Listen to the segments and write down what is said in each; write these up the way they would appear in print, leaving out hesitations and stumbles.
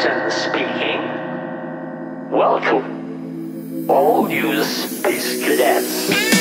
Captain speaking. Welcome, all you space cadets.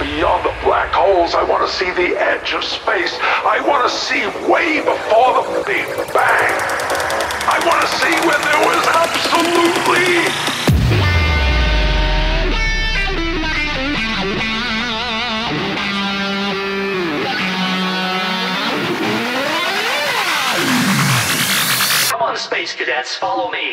Beyond the black holes, I want to see the edge of space. I want to see way before the Big Bang. I want to see when there was absolutely... Come on, space cadets, follow me.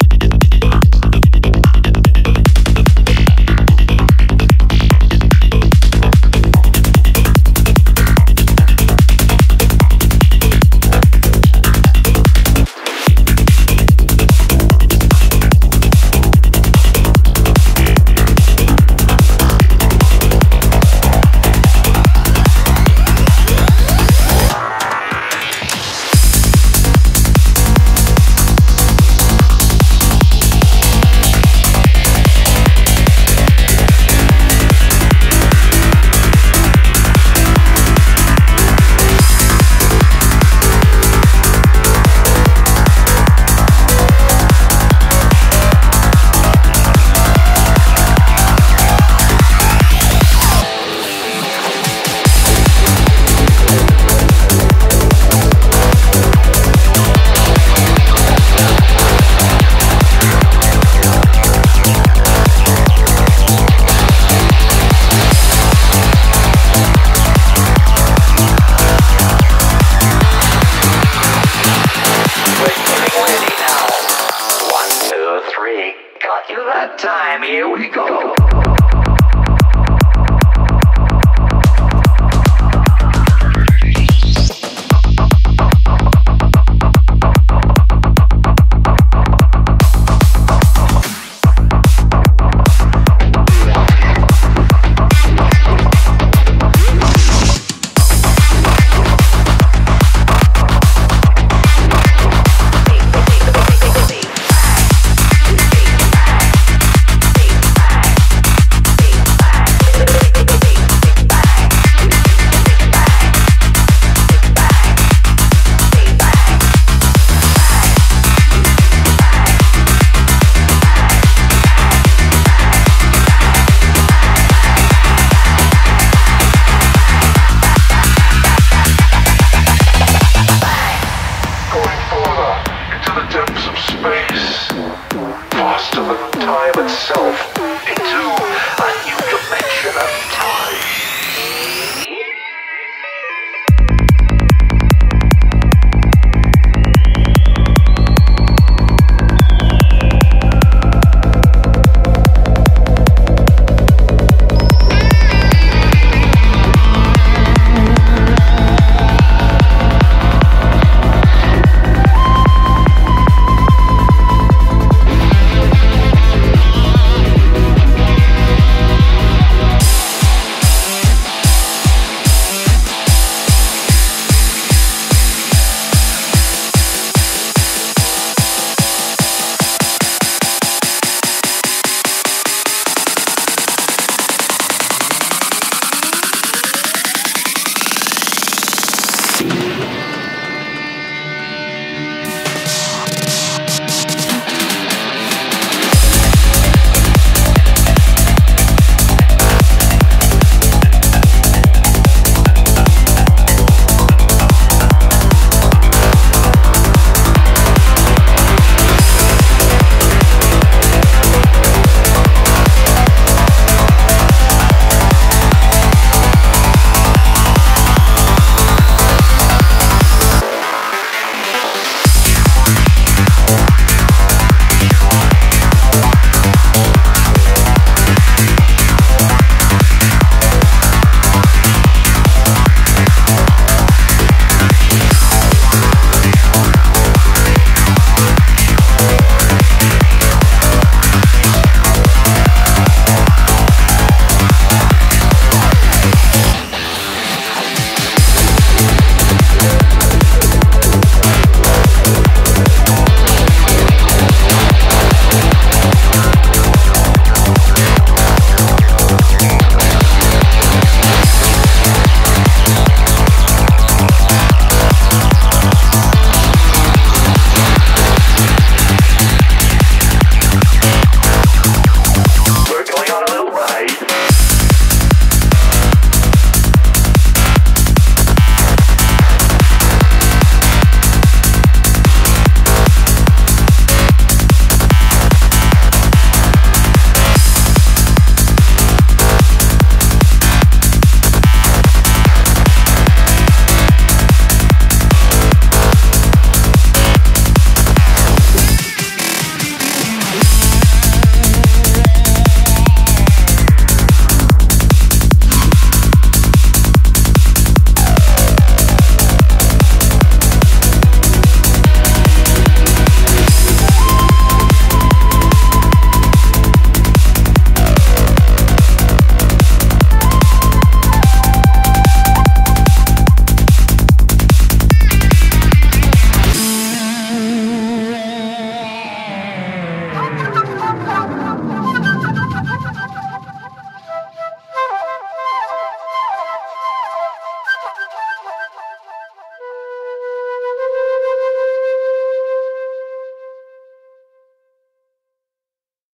time, here we go.